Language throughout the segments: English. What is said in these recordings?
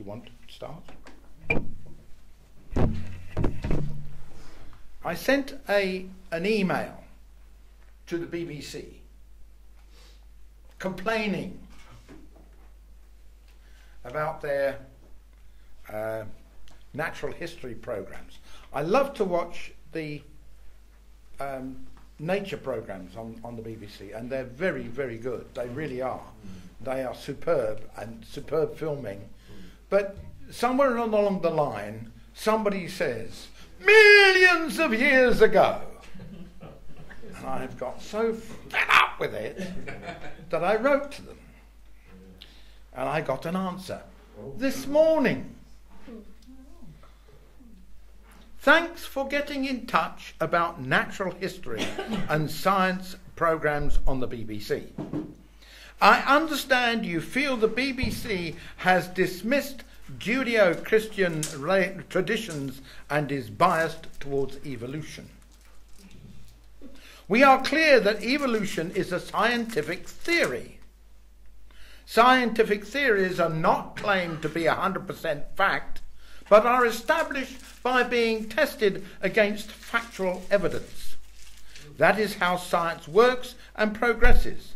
Do you want to start? I sent an email to the BBC complaining about their natural history programs. I love to watch the nature programs on the BBC, and they're very, very good. They really are. They are superb, and superb filming. But somewhere along the line, somebody says, millions of years ago. And I've got so fed up with it that I wrote to them. And I got an answer this morning. Thanks for getting in touch about natural history and science programs on the BBC. I understand you feel the BBC has dismissed Judeo-Christian traditions and is biased towards evolution. We are clear that evolution is a scientific theory. Scientific theories are not claimed to be 100% fact, but are established by being tested against factual evidence. That is how science works and progresses.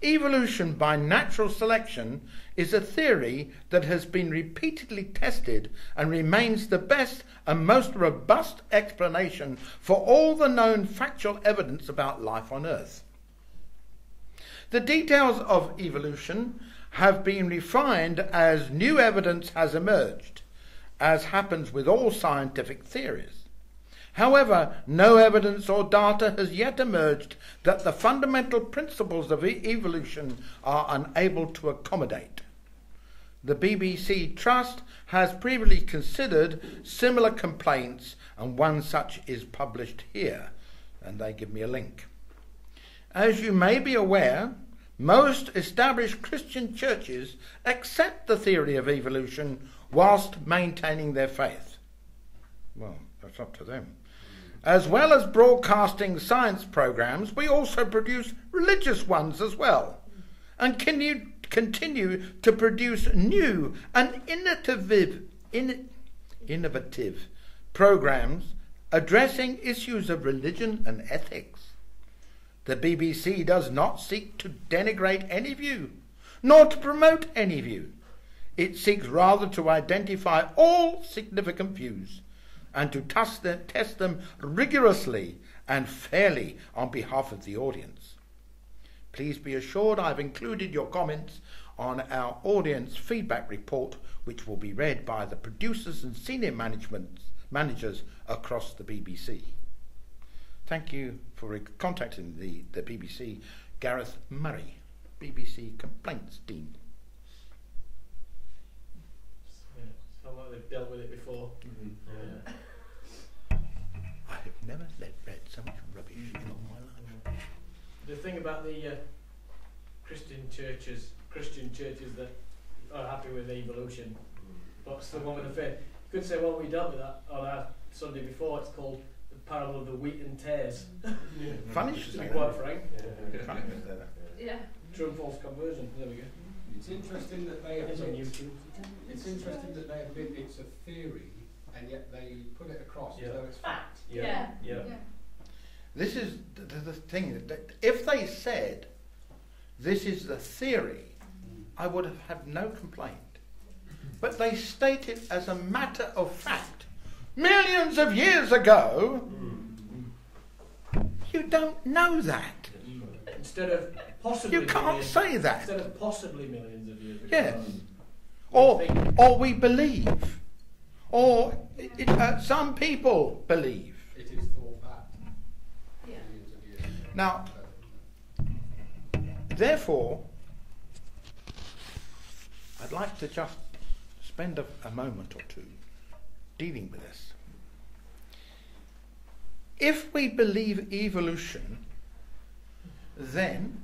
Evolution by natural selection is a theory that has been repeatedly tested and remains the best and most robust explanation for all the known factual evidence about life on Earth. The details of evolution have been refined as new evidence has emerged, as happens with all scientific theories. However, no evidence or data has yet emerged that the fundamental principles of evolution are unable to accommodate. The BBC Trust has previously considered similar complaints, and one such is published here, and they give me a link. As you may be aware, most established Christian churches accept the theory of evolution whilst maintaining their faith. Well, that's up to them. As well as broadcasting science programs, we also produce religious ones as well, and continue to produce new and innovative programs addressing issues of religion and ethics. The BBC does not seek to denigrate any view, nor to promote any view. It seeks rather to identify all significant views and to test them rigorously and fairly on behalf of the audience. Please be assured I've included your comments on our audience feedback report, which will be read by the producers and senior managers across the BBC. Thank you for contacting the BBC. Gareth Murray, BBC Complaints Dean. Like they've dealt with it before. Mm-hmm. Yeah. I have never read so much rubbish in all my life. The thing about the Christian churches that are happy with evolution, what's the one with the faith? You could say, well, we dealt with that on our Sunday before. It's called the parable of the wheat and tares. Yeah. Funny, to be quite frank. Yeah. Yeah. True and false conversion. There we go. It's interesting that they have been, it's a theory, and yet they put it across as though it's fact. Yeah. This is the thing, that if they said this is the theory, I would have had no complaint. But they state it as a matter of fact. Millions of years ago, you don't know that. Instead of possibly, you can't say that. Instead of possibly millions of years ago. Yes. Or we believe. Or some people believe. It is thought that. Yeah. Millions of years ago. Now, therefore, I'd like to just spend a moment or two dealing with this. If we believe evolution, then,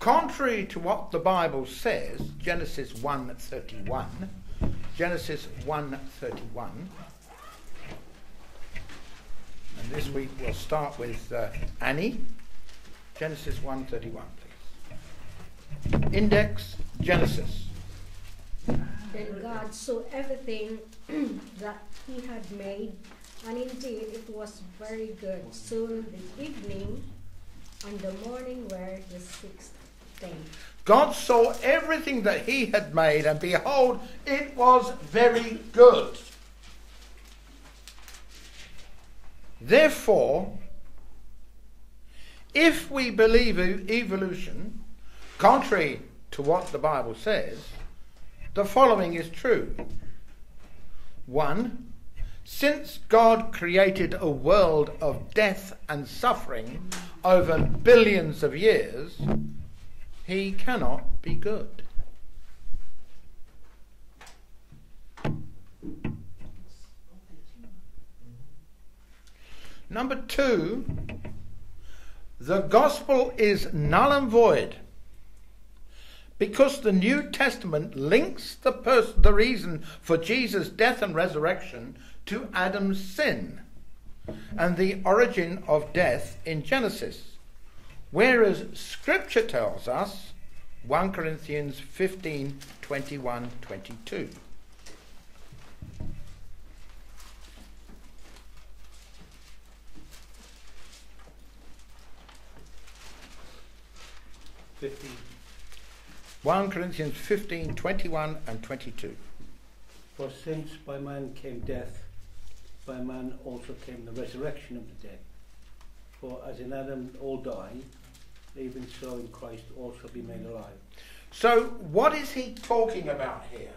contrary to what the Bible says, Genesis 1:31, and this week we'll start with Annie. Genesis 1:31, please. Index Genesis. Then God saw everything that he had made, and indeed it was very good. Soon the evening and the morning were the sixth day. God saw everything that he had made, and behold, it was very good. Therefore, if we believe evolution, contrary to what the Bible says, the following is true. 1. Since God created a world of death and suffering over billions of years, he cannot be good. 2, the gospel is null and void because the New Testament links the reason for Jesus' death and resurrection to Adam's sin and the origin of death in Genesis, whereas Scripture tells us 1 Corinthians 15, 21, 22. Fifteen. 1 Corinthians 15, 21 and 22. For since by man came death, by man also came the resurrection of the dead. For as in Adam all die, even so in Christ all shall be made alive. So what is he talking about here?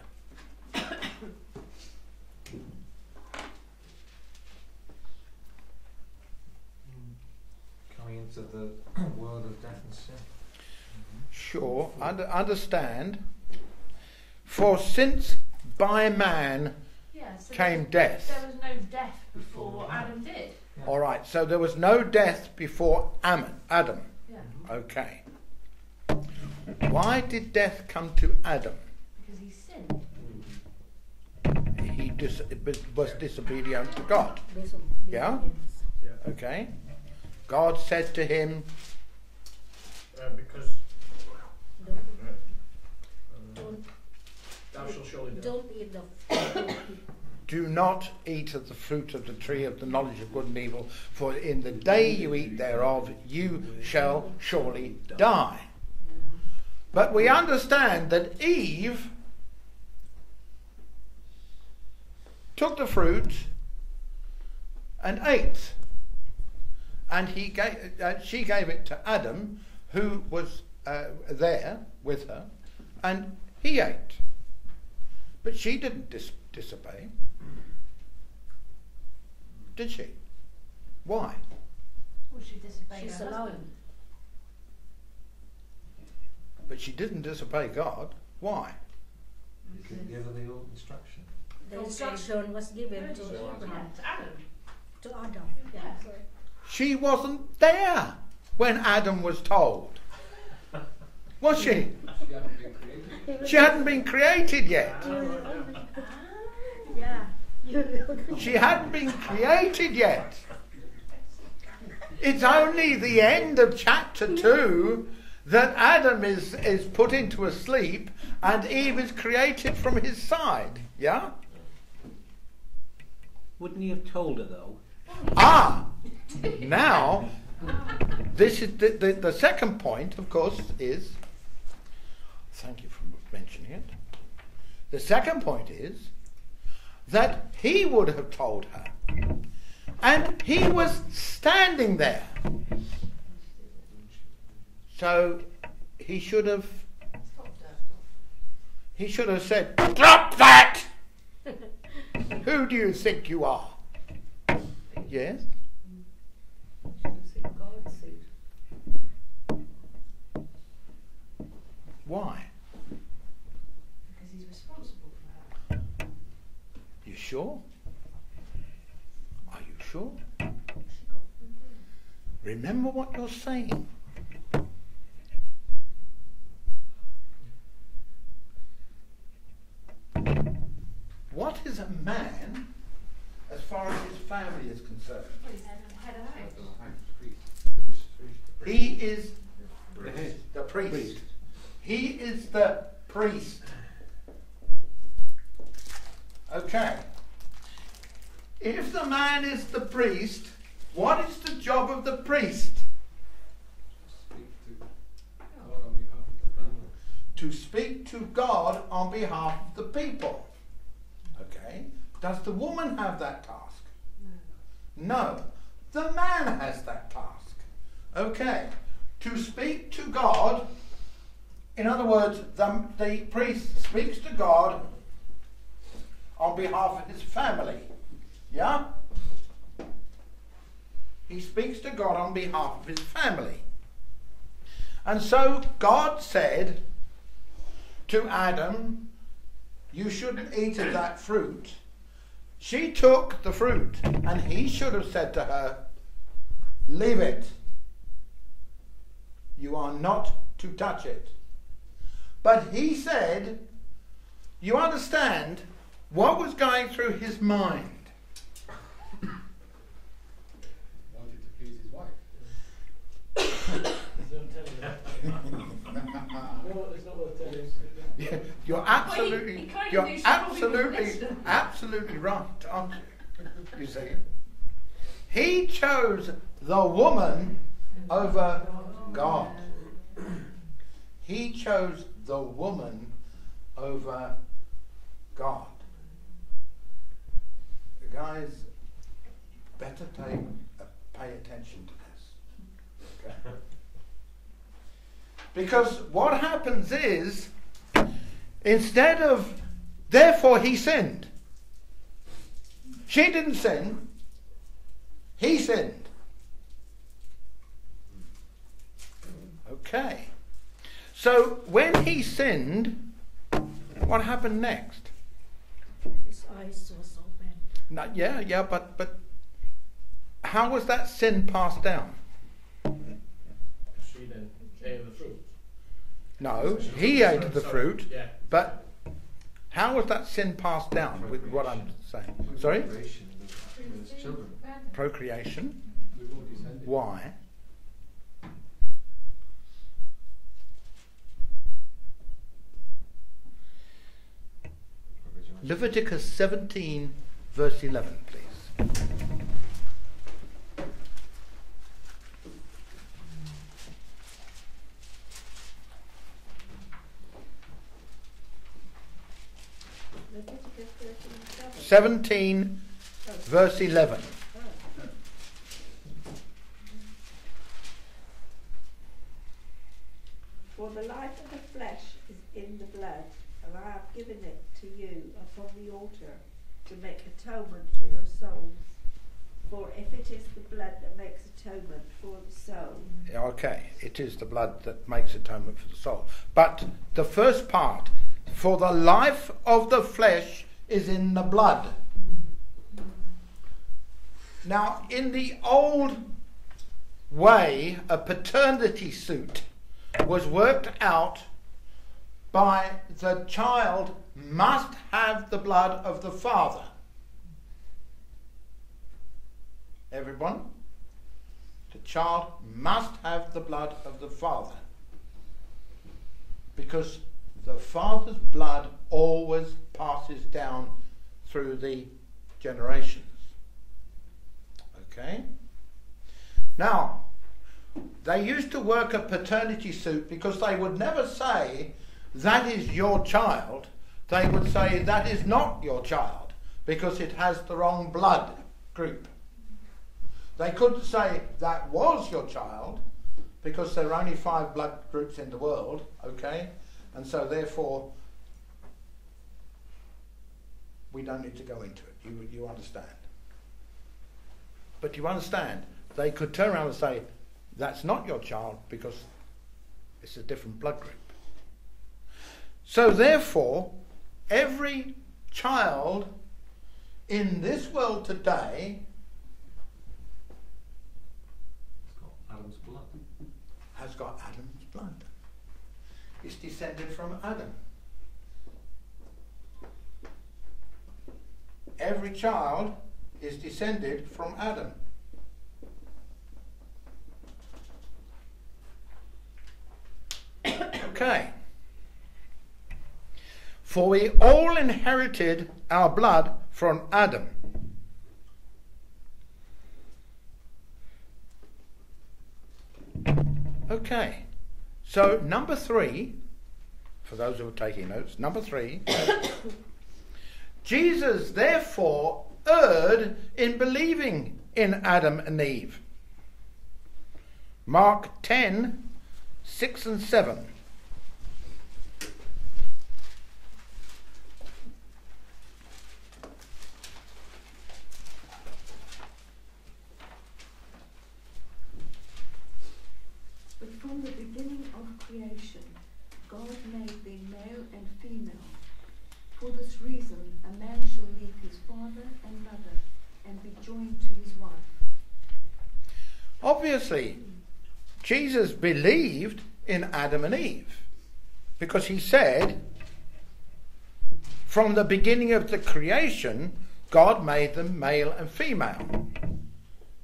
Coming into the world of death and sin. Sure, understand. For since by man came death. There was no death before what Adam did. Yeah. All right, so there was no death before Adam. Yeah. Okay. Why did death come to Adam? Because he sinned. He was disobedient to God. Yeah? Okay. God said to him... because... Don't eat the Do not eat of the fruit of the tree of the knowledge of good and evil, for in the day you eat thereof you shall surely die. But we understand that Eve took the fruit and ate, and she gave it to Adam, who was there with her, and he ate. But she didn't disobey, did she? Why? Well, she disobeyed her husband. But she didn't disobey God. Why? You couldn't give her the instruction. The instruction was given to Abraham. To Adam. Yeah. She wasn't there when Adam was told. Was she? She hadn't been created. She hadn't been created yet. She hadn't been created yet. It's only the end of chapter 2 that Adam is put into a sleep and Eve is created from his side. Yeah? Wouldn't he have told her though? Ah! Now, this is the second point, of course, is... Thank you for mentioning it. The second point is that he would have told her, and he was standing there. So he should have. He should have said, "Drop that! Who do you think you are?" Yes. Why? Because he's responsible for her. You sure? Are you sure? Remember what you're saying. What is a man as far as his family is concerned? He is the priest. He is the priest. Okay. If the man is the priest, what is the job of the priest? To speak to God on behalf of the people. Okay. Does the woman have that task? No. The man has that task. Okay. To speak to God. In other words, the priest speaks to God on behalf of his family. Yeah? He speaks to God on behalf of his family. And so God said to Adam, you shouldn't eat of that fruit. She took the fruit, and he should have said to her, leave it. You are not to touch it. But he said, you understand what was going through his mind? He wanted to please his wife. You're absolutely right, aren't you? You see, he chose the woman over God. He chose the woman over God. You guys better pay attention to this. Okay? Because what happens is, instead of, therefore he sinned. She didn't sin. He sinned. Okay. So when he sinned, what happened next? His eyes was open. No, yeah, but how was that sin passed down? She then ate the fruit. No, he ate the fruit, yeah. But how was that sin passed down with what I'm saying? Sorry? Procreation. Why? Leviticus 17, verse 11, please. Leviticus 17, verse 11. For the life of the flesh is in the blood, and I have given it to you upon the altar to make atonement for your souls. For if it is the blood that makes atonement for the soul. Okay, it is the blood that makes atonement for the soul. But the first part, for the life of the flesh is in the blood. Now, in the old way, a paternity suit was worked out by the child must have the blood of the father. Everyone? The child must have the blood of the father. Because the father's blood always passes down through the generations. Okay? Now, they used to work a paternity suit because they would never say, that is your child. They would say, that is not your child, because it has the wrong blood group. They couldn't say, that was your child, because there are only 5 blood groups in the world, okay? And so therefore, we don't need to go into it. You understand. But you understand, they could turn around and say, that's not your child, because it's a different blood group. So therefore, every child in this world today has got Adam's blood. It's descended from Adam. Every child is descended from Adam. Okay. For we all inherited our blood from Adam. Okay, so number three, for those who are taking notes, number three, Jesus therefore erred in believing in Adam and Eve. Mark 10, 6 and 7. But from the beginning of creation, God made them male and female. For this reason, a man shall leave his father and mother and be joined to his wife. Obviously, Jesus believed in Adam and Eve because he said, from the beginning of the creation, God made them male and female.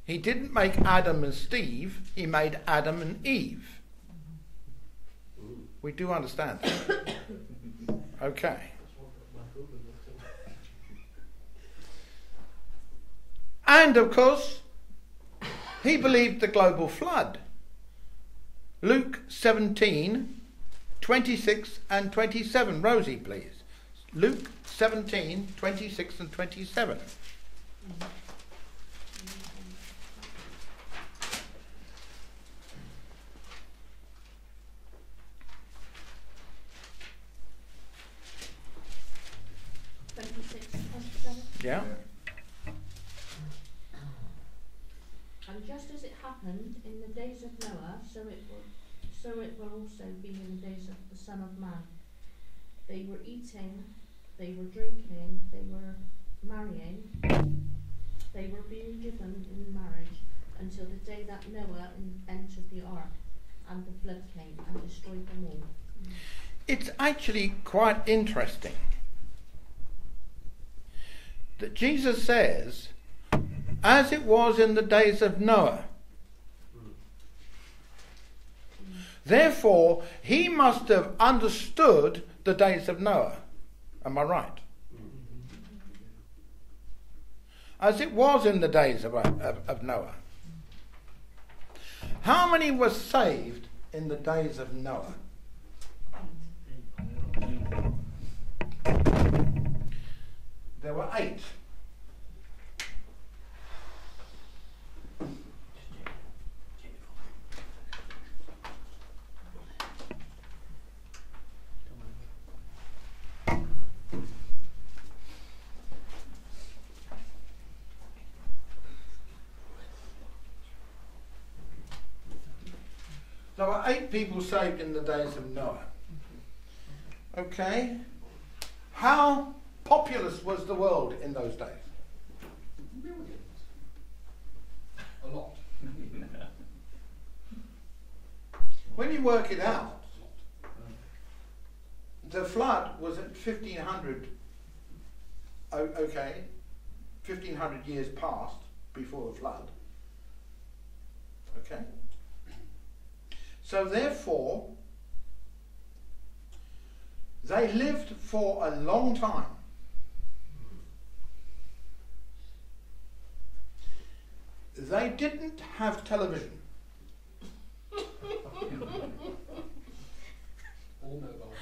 He didn't make Adam and Steve, he made Adam and Eve. We do understand that. Okay. And of course, he believed the global flood. Luke 17, 26 and 27. Rosie, please. Luke 17, 26 and 27. Yeah. And just as it happened in the days of Noah, so it will also be in the days of the Son of Man. They were eating, they were drinking, they were marrying, they were being given in marriage until the day that Noah entered the ark and the flood came and destroyed them all. It's actually quite interesting that Jesus says, as it was in the days of Noah, therefore he must have understood the days of Noah. Am I right? As it was in the days of Noah. How many were saved in the days of Noah? There were 8. There were 8 people saved in the days of Noah. Okay. How populous was the world in those days? Millions. A lot. When you work it out, the flood was at 1500, okay, 1500 years past before the flood. Okay. So therefore, they lived for a long time. They didn't have television. All mobile.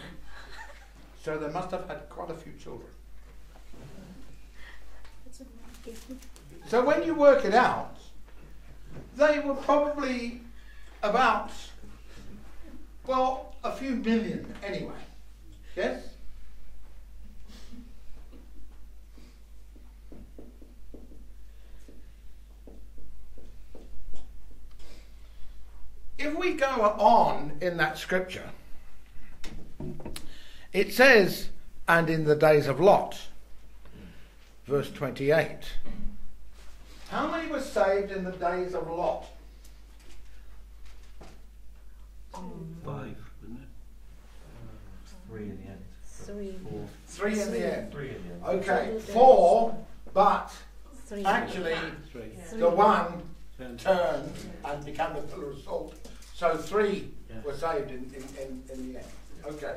So they must have had quite a few children. So when you work it out, they were probably about, well, a few million anyway. Yes? If we go on in that scripture, it says, and in the days of Lot, verse 28. How many were saved in the days of Lot? 5, wasn't it? 3 in the end. 3 in the end. 3 in the end. Okay, 4, but 3. Actually 3. Yeah. The one turned and became a pillar of salt. So 3 were saved in the end. Okay.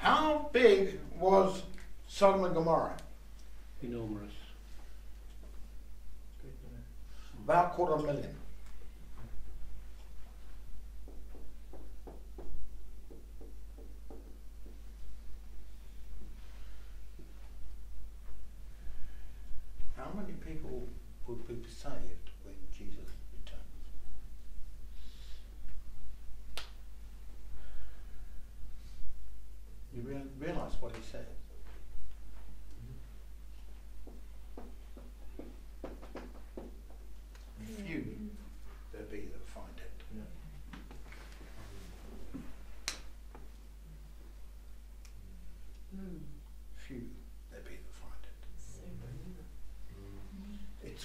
How big was Sodom and Gomorrah? Enormous. About 250,000. How many people would be saved when Jesus returns? You realise what he said?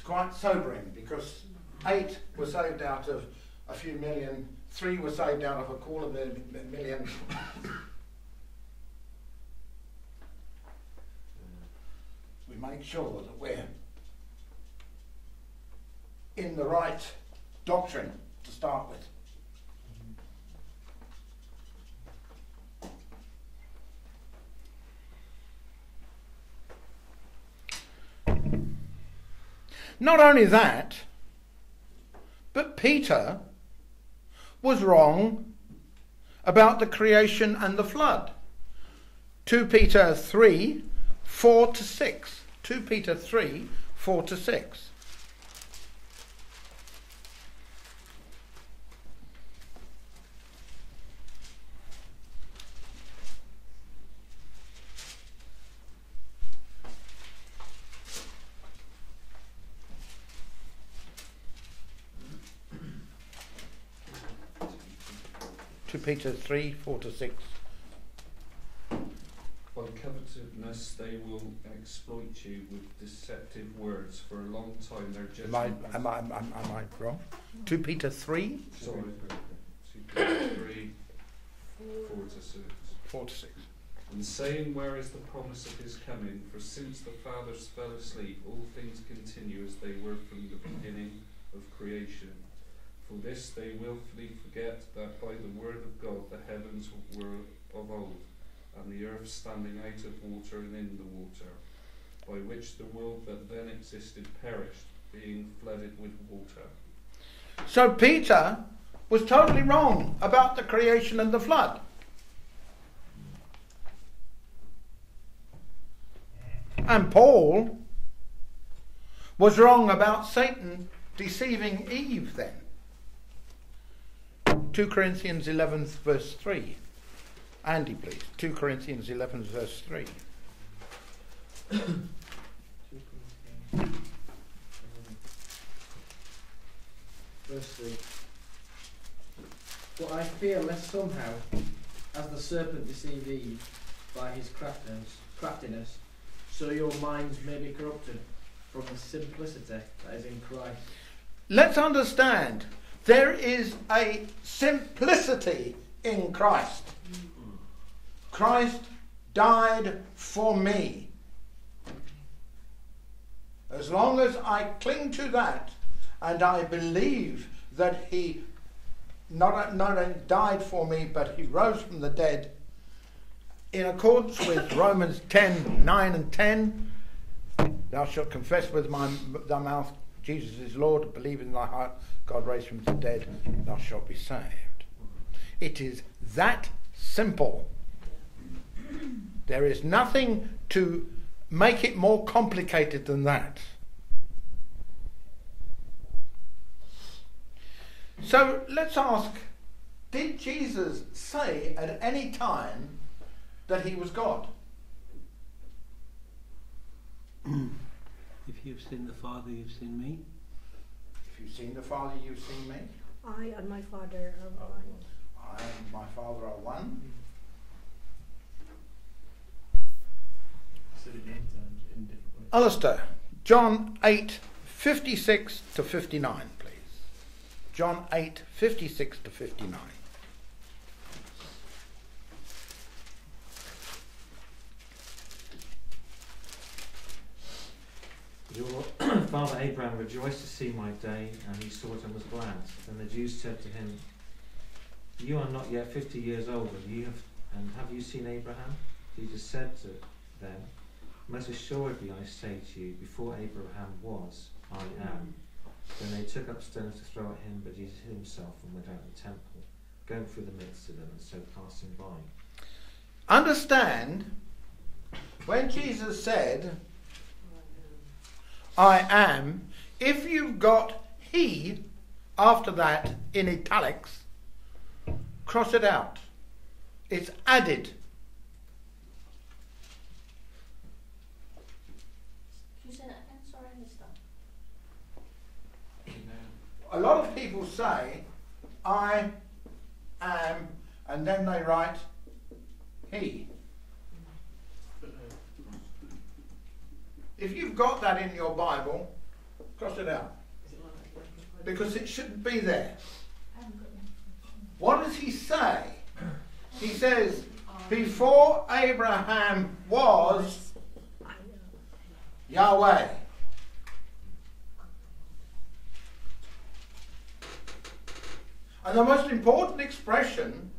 Quite sobering, because 8 were saved out of a few million, 3 were saved out of a quarter of a million. We make sure that we're in the right doctrine to start with. Not only that, but Peter was wrong about the creation and the flood. 2 Peter 3, 4 to 6. 2 Peter 3, 4 to 6. Peter 3, 4 to 6. By covetousness they will exploit you with deceptive words. For a long time their judgment... Am I wrong? 2 Peter 3? Sorry. 2 Peter 3, 4 to 6. 4 to 6. And saying, where is the promise of his coming? For since the fathers fell asleep, all things continue as they were from the beginning of creation. For this they willfully forget that by the word of God the heavens were of old, and the earth standing out of water and in the water, by which the world that then existed perished, being flooded with water. So Peter was totally wrong about the creation and the flood. And Paul was wrong about Satan deceiving Eve then. 2 Corinthians 11 verse 3. Andy, please. 2 Corinthians 11 verse 3. 2 Corinthians 11 verse 3. But I fear lest somehow, as the serpent deceived Eve by his craftiness, so your minds may be corrupted from the simplicity that is in Christ. Let's understand. There is a simplicity in Christ. Christ died for me. As long as I cling to that and I believe that he not only died for me, but he rose from the dead, in accordance with Romans 10, 9 and 10, thou shalt confess with thy mouth Jesus is Lord, believe in thy heart God raised from the dead, thou shalt be saved. It is that simple. There is nothing to make it more complicated than that. So let's ask, did Jesus say at any time that he was God? If you've seen the Father, you've seen me. If you've seen the Father, you've seen me. I and my Father are one. I and my Father are one. Alistair, John 8, 56 to 59, please. John 8, 56 to 59. Your father Abraham rejoiced to see my day, and he saw it and was glad. Then the Jews said to him, you are not yet 50 years old, and have you seen Abraham? Jesus said to them, most assuredly I say to you, before Abraham was, I am. Then they took up stones to throw at him, but Jesus hid himself and went out of the temple, going through the midst of them and so passing by. Understand, when Jesus said, I am, if you've got he after that in italics, cross it out. It's added. A lot of people say, I am, and then they write, he. If you've got that in your Bible, cross it out. Because it shouldn't be there. What does he say? He says, before Abraham was, Yahweh. And the most important expression,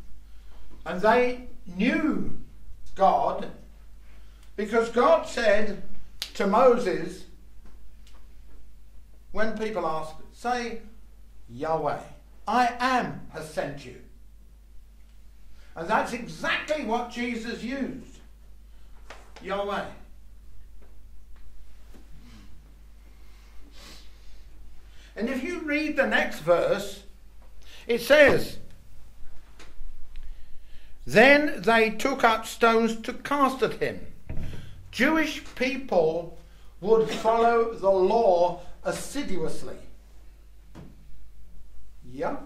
and they knew God, because God said to Moses, when people ask, say, Yahweh, I am has sent you. And that's exactly what Jesus used, Yahweh. And if you read the next verse, it says, then they took up stones to cast at him. Jewish people would follow the law assiduously. Yeah?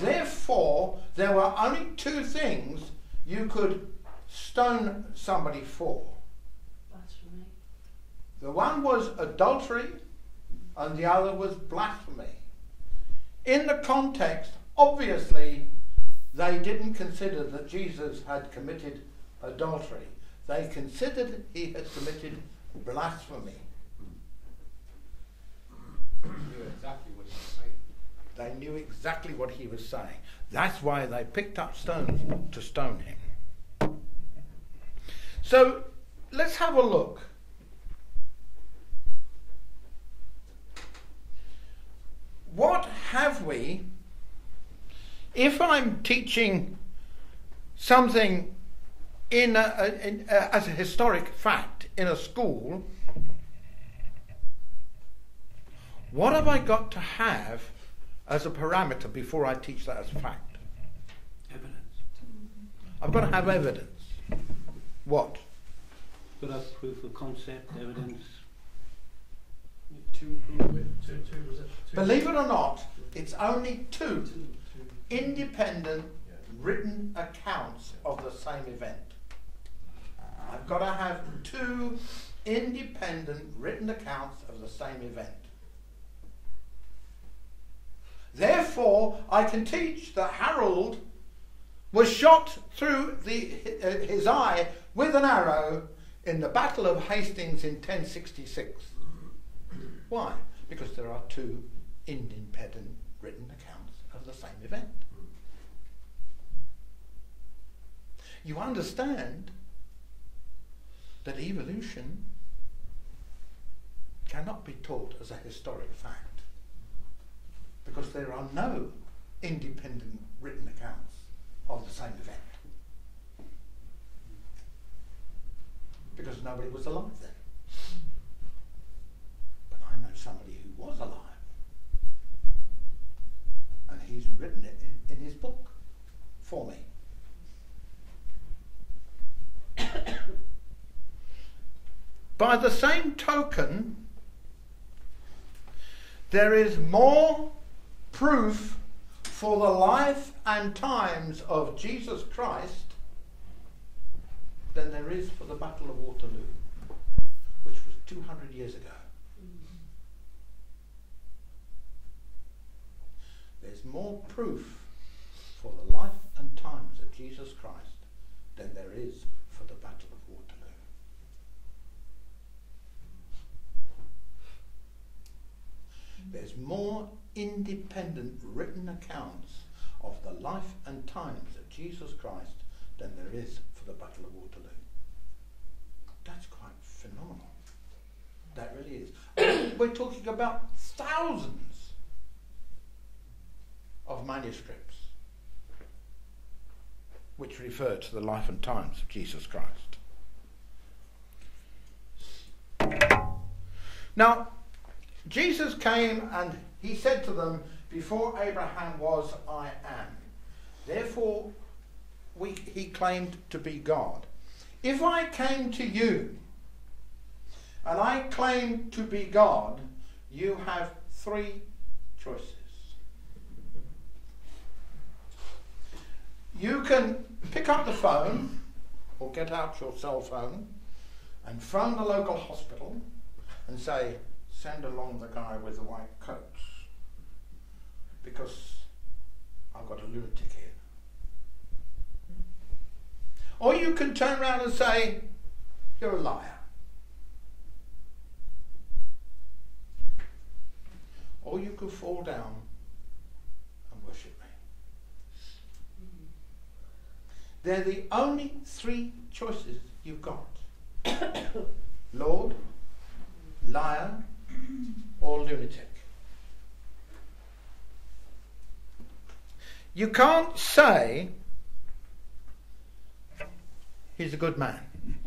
Therefore, there were only two things you could stone somebody for. Blasphemy. The one was adultery and the other was blasphemy. In the context, obviously, they didn't consider that Jesus had committed adultery. They considered he had committed blasphemy. They knew exactly what he was saying. They knew exactly what he was saying. That's why they picked up stones to stone him. So, let's have a look. What have we, if I'm teaching something as a historic fact in a school, what have I got to have as a parameter before I teach that as a fact? Evidence. I've got to have evidence. What? Got to have proof of concept, evidence. Believe it or not, it's only two independent written accounts of the same event. I've got to have two independent written accounts of the same event. Therefore, I can teach that Harold was shot through his eye with an arrow in the Battle of Hastings in 1066. Why? Because there are two independent written accounts of the same event. You understand that evolution cannot be taught as a historic fact because there are no independent written accounts of the same event. Because nobody was alive then. Somebody who was alive, and he's written it in his book for me. By the same token, there is more proof for the life and times of Jesus Christ than there is for the Battle of Waterloo, which was 200 years ago. There's more proof for the life and times of Jesus Christ than there is for the Battle of Waterloo. There's more independent written accounts of the life and times of Jesus Christ than there is for to the Battle of Waterloo. That's quite phenomenal. That really is. We're talking about thousands of manuscripts which refer to the life and times of Jesus Christ. Now, Jesus came and he said to them, "Before Abraham was, I am." Therefore, he claimed to be God. If I came to you and I claim to be God, you have three choices. You can pick up the phone or get out your cell phone and phone the local hospital and say, "Send along the guy with the white coats, because I've got a lunatic here." Or you can turn around and say, "You're a liar." Or you can fall down and worship me. They're the only three choices you've got. Lord, liar, or lunatic. You can't say he's a good man.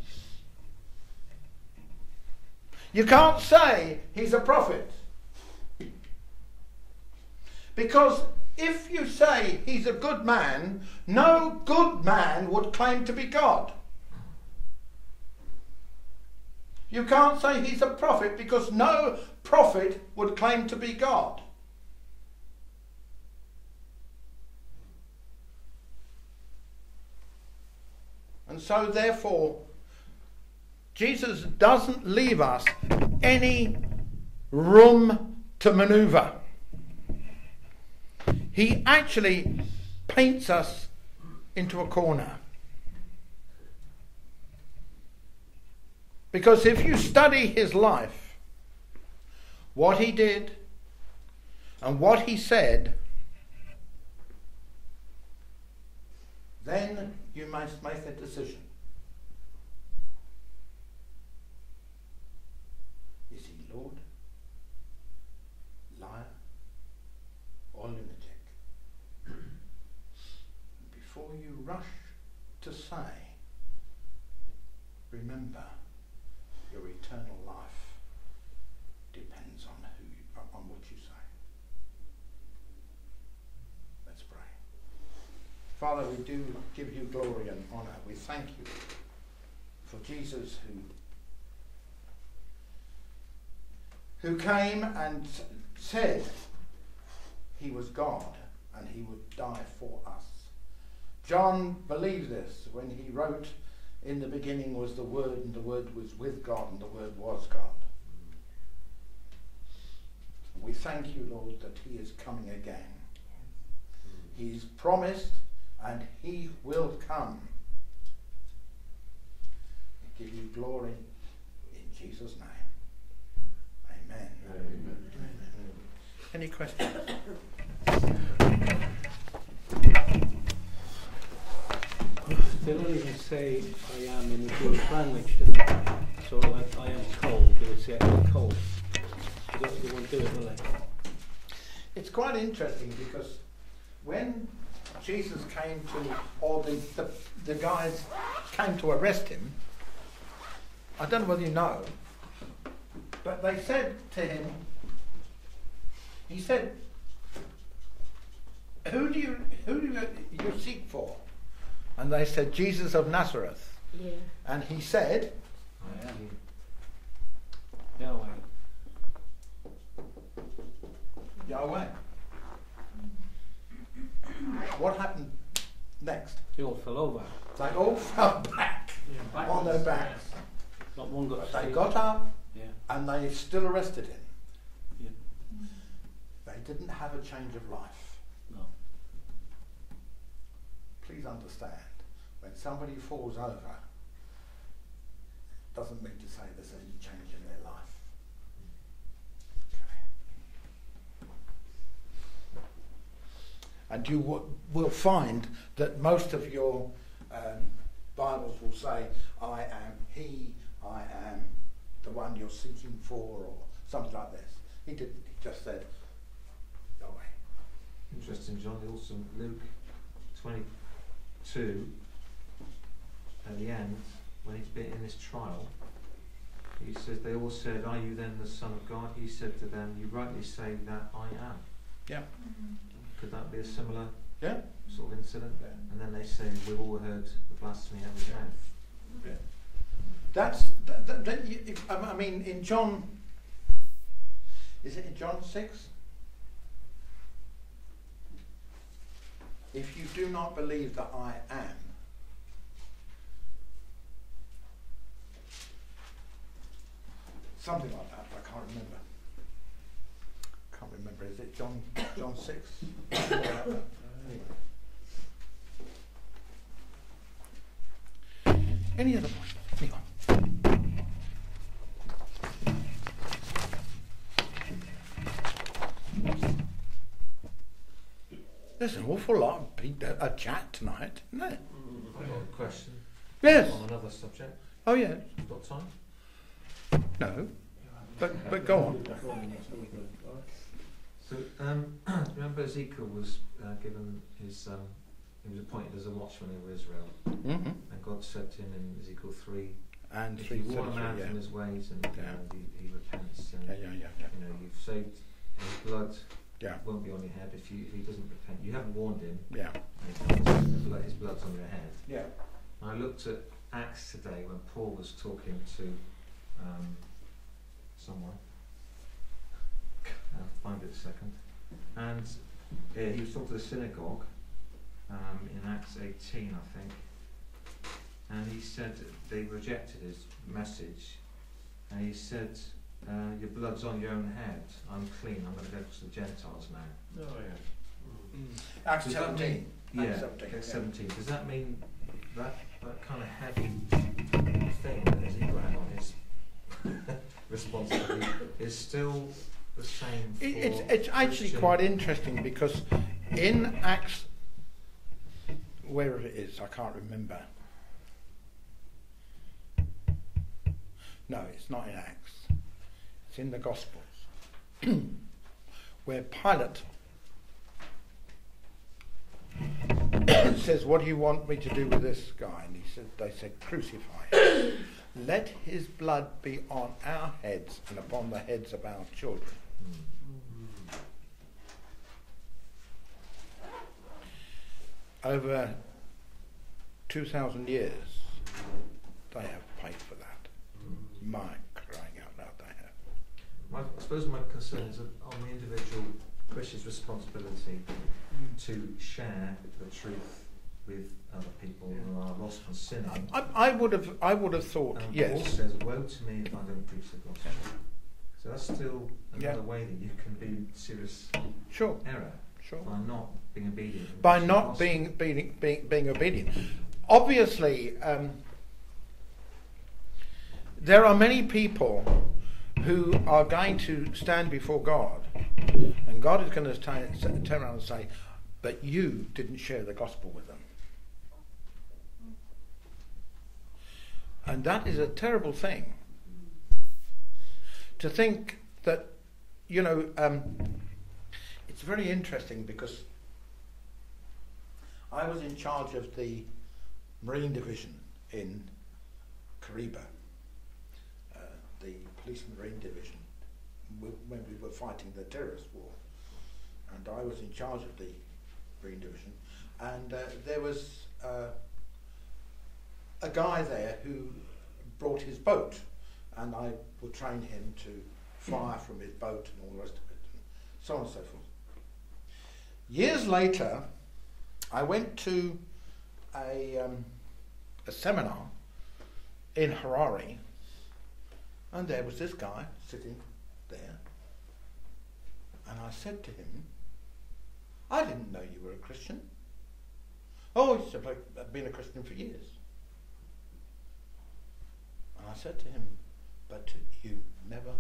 You can't say he's a prophet. Because if you say he's a good man, no good man would claim to be God. You can't say he's a prophet, because no prophet would claim to be God. And so therefore, Jesus doesn't leave us any room to maneuver. He actually paints us into a corner. Because if you study his life, what he did and what he said, then you must make a decision. Is he Lord, liar, or lunatic? Before you rush to say, remember, your eternal life depends on what you say. Let's pray. Father, we do give you glory and honour. We thank you for Jesus who came and said he was God and he would die for us. John believed this when he wrote, "In the beginning was the Word, and the Word was with God, and the Word was God." We thank you, Lord, that he is coming again. He's promised, and he will come. We give you glory in Jesus' name. Amen. Amen. Amen. Any questions? They don't even say "I am" in the Jewish language, do they? So like "I am cold," they would say "I am cold." They won't do it, will they? It's quite interesting, because when Jesus came to, or the guys came to arrest him, I don't know whether you know, but they said to him, he said, who do you seek for? And they said, "Jesus of Nazareth." Yeah. And he said, "I am Yahweh." Yahweh. What happened next? They all fell over. They all fell back, yeah, on their backs. Yeah. Not one got saved. They got up, yeah, and they still arrested him. Yeah. They didn't have a change of life. No. Please understand, when somebody falls over, it doesn't mean to say there's any change in their life. Okay. And you will find that most of your Bibles will say, I am he, I am the one you're seeking for, or something like this. He didn't, he just said, Yahweh. Interesting, John, also Luke 22, at the end, when he's been in this trial, he says, they all said, are you then the Son of God? He said to them, you rightly say that I am. Yeah. Mm-hmm. Could that be a similar sort of incident? Yeah. And then they say, we've all heard the blasphemy out of his mouth. Yeah. That's, I mean, in John, is it in John 6? If you do not believe that I am, something like that, but I can't remember. Is it John 6? Anyway. Any other point? There's an awful lot of a chat tonight, isn't there? I've got a question. Yes. On another subject. Oh yeah. You've got time? No, but go on. So remember Ezekiel was given his, he was appointed as a watchman over Israel, and God said to him in Ezekiel 3, and if you warn a man from his ways and he repents, and you know, you've saved his blood, won't be on your head if he doesn't repent. You haven't warned him, and his blood's on your head. Yeah. And I looked at Acts today when Paul was talking to someone. I'll find it a second. And he was talking to the synagogue in Acts 18, I think. And he said they rejected his message. And he said, your blood's on your own head. I'm clean. I'm going to go to the Gentiles now. Oh, yeah. Mm. Acts 17. Mean, yeah, Acts 17. Does that mean that kind of heavy thing that Ezekiel had on his responsibility is still... the same it's actually quite interesting, because in Acts, where it is, I can't remember. No, it's not in Acts. It's in the Gospels, where Pilate says, "What do you want me to do with this guy?" And he said, "They said, crucify him. Let his blood be on our heads and upon the heads of our children." Over 2,000 years, they have paid for that. My crying out loud, they have. I suppose my concern is on the individual Christian's responsibility to share the truth with other people who are lost and sinning. I would have thought, yes. Paul says, "Woe to me if I don't preach the gospel." So that's still another way that you can be in serious error by not being obedient. By not being obedient. Obviously, there are many people who are going to stand before God, and God is going to turn around and say, "But you didn't share the gospel with them." And that is a terrible thing. To think that, you know, it's very interesting, because I was in charge of the Marine Division in Kariba, the police Marine Division, when we were fighting the terrorist war. And I was in charge of the Marine Division, and there was a guy there who brought his boat, and I would train him to fire from his boat and all the rest of it, and so on and so forth. Years later, I went to a seminar in Harare, and there was this guy sitting there, and I said to him, "I didn't know you were a Christian." "Oh," he said, "I've been a Christian for years." And I said to him, "But you never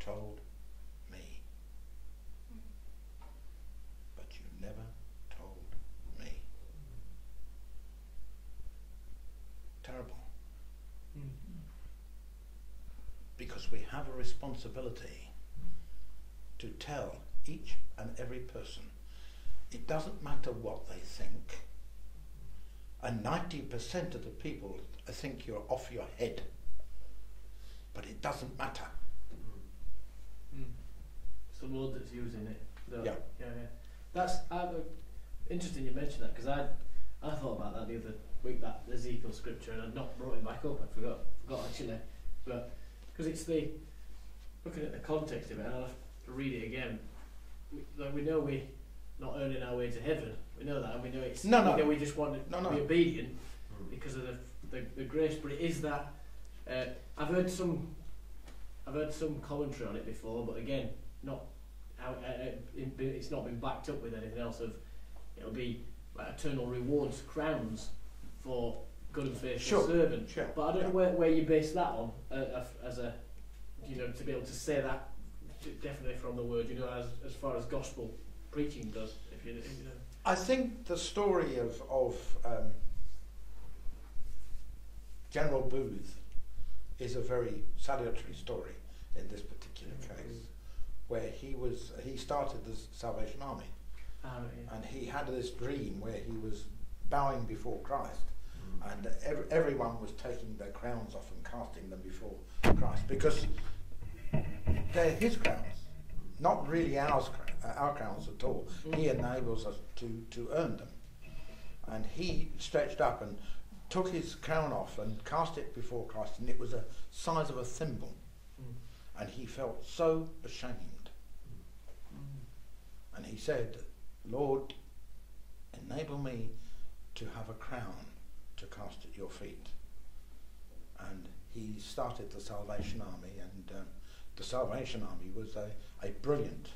told me. But you never told me." Turn because we have a responsibility to tell each and every person. It doesn't matter what they think, and 90% of the people think you're off your head, but it doesn't matter. Mm. It's the Lord that's using it. Though. Yeah. Yeah, yeah. That's interesting you mentioned that, because I thought about that the other week, that Ezekiel scripture, and I'd not brought it back up. I forgot actually, but because it's the looking at the context of it, and I'll have to read it again. We know we're not earning our way to heaven. We know that, and we know it's we just want to be obedient because of the grace. But it is that I've heard some commentary on it before, but again, not it's not been backed up with anything else. Of it'll be like eternal rewards, crowns for good and faithful servant. Sure. But I don't know where you base that on as a to be able to say that definitely from the word as far as gospel preaching does. If you know. I think the story of General Booth is a very salutary story in this particular case, where he started the Salvation Army, and he had this dream where he was bowing before Christ, and everyone was taking their crowns off and casting them before Christ, because they're his crowns, not really our crowns at all. He enables us to earn them, and he stretched up and took his crown off and cast it before Christ, and it was the size of a thimble, and he felt so ashamed, and he said, "Lord, enable me to have a crown to cast at your feet." And he started the Salvation Army, and the Salvation Army was a brilliant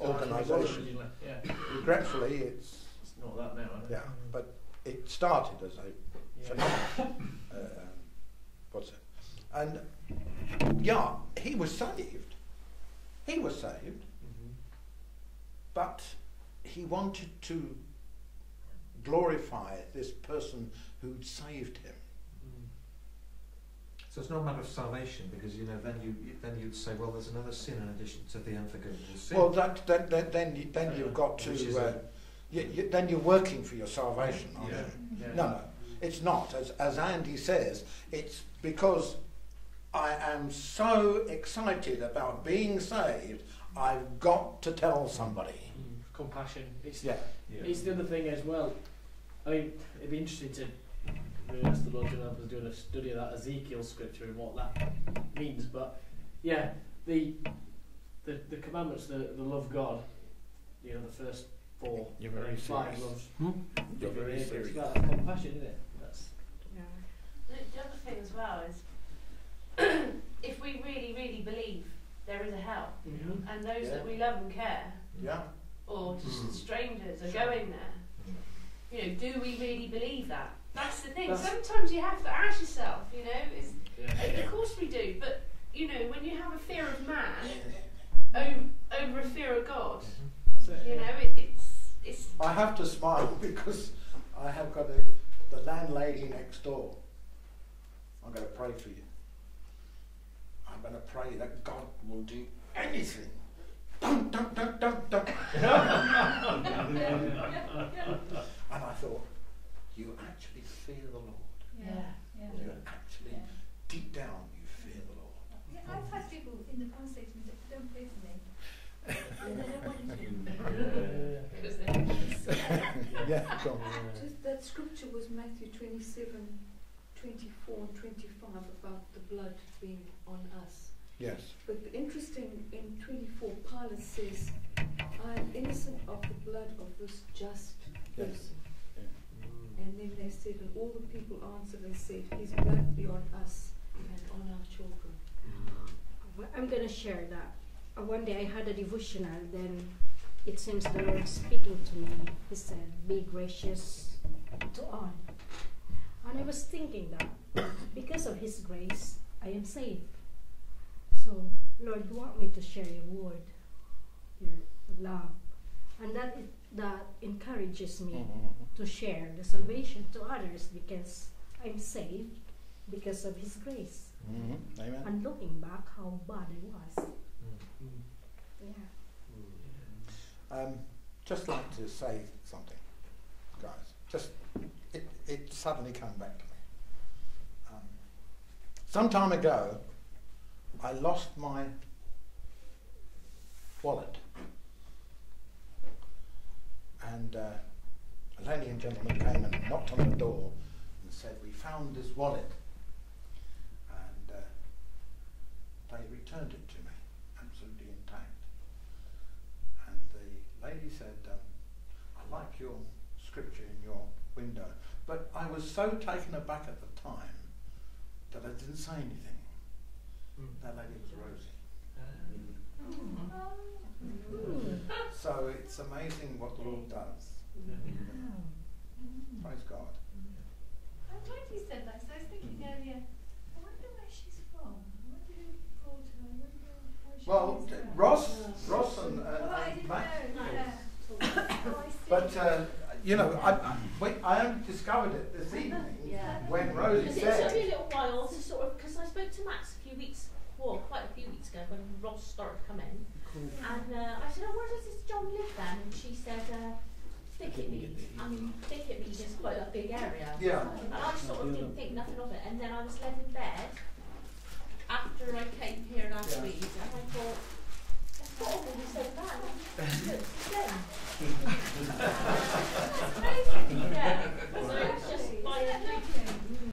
organisation. Yeah. Regretfully, it's not that now. Yeah, but it started as a phenomenon. What's it? And he was saved. He was saved, but he wanted to glorify this person who'd saved him. So it's not a matter of salvation, because then you'd say, well, there's another sin in addition to the unforgivable sin. Well, then you've got to then you're working for your salvation, aren't you? Yeah. No, it's not. As Andy says, it's because I am so excited about being saved, I've got to tell somebody. Compassion. It's the other thing as well. I mean, it'd be interesting to ask the Lord to help us doing a study of that Ezekiel scripture and what that means. But yeah, the commandments, the love God, the first four. You're very serious. You're very serious. That's compassion, isn't it? The other thing as well is if we really, really believe there is a hell, and those that we love and care, or just strangers are going there, do we really believe that? That's the thing. Sometimes you have to ask yourself, of course we do, but when you have a fear of man over a fear of God, it's I have to smile because I have got the landlady next door. I'm going to pray for you. I'm going to pray that God will do anything. Dum, dum, dum, dum, dum. And I thought, you actually fear the Lord. You actually, deep down, you fear the Lord. I've had people in the conversation that don't pray for me. They don't want to. Just that scripture was Matthew 27:24-25 about the blood being on us. Yes. But interesting, in 24, Pilate says, "I am innocent of the blood of this just person." Yes. Yeah. And then they said, and all the people answered and said, "His blood be on us and on our children." Well, I'm going to share that. One day I had a devotional, then it seems the Lord speaking to me. He said, "Be gracious to all." And I was thinking that because of His grace, I am saved. So, Lord, you want me to share your word, your love, and that encourages me to share the salvation to others because I'm saved because of His grace. Mm-hmm. Amen. And looking back, how bad it was. Mm-hmm. Yeah. Just like to say something, guys. Just it suddenly came back to me. Some time ago, I lost my wallet, and a lady and gentleman came and knocked on the door and said, "We found this wallet," and they returned it to me, absolutely intact. And the lady said, "I like your scripture in your window," but I was so taken aback at the time that I didn't say anything. That lady was Rosie. So it's amazing what the Lord does. Praise God. I'm glad you said that. So I was thinking earlier, I wonder where she's from. I wonder who called her. Ross and Matt. But you know, I only discovered it this evening when Rosie said. It took me a little while to sort of, because I spoke to Max a few weeks, well, quite a few weeks ago when Ross started coming, and I said, "Oh, where does this John live then?" And she said, "Thicketwood." I mean, Thicketwood is quite a big area. Yeah. And I sort of didn't think nothing of it, and then I was led in bed after I came here. And